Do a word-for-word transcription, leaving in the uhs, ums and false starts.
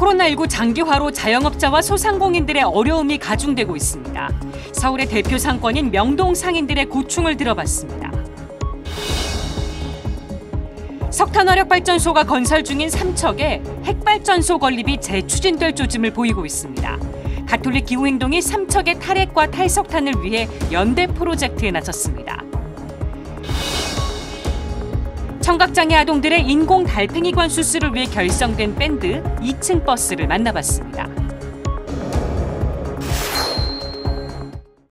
코로나십구 장기화로 자영업자와 소상공인들의 어려움이 가중되고 있습니다. 서울의 대표 상권인 명동 상인들의 고충을 들어봤습니다. 석탄화력발전소가 건설 중인 삼척에 핵발전소 건립이 재추진될 조짐을 보이고 있습니다. 가톨릭 기후행동이 삼척의 탈핵과 탈석탄을 위해 연대 프로젝트에 나섰습니다. 청각장애 아동들의 인공 달팽이관 수술을 위해 결성된 밴드 이층 버스를 만나봤습니다.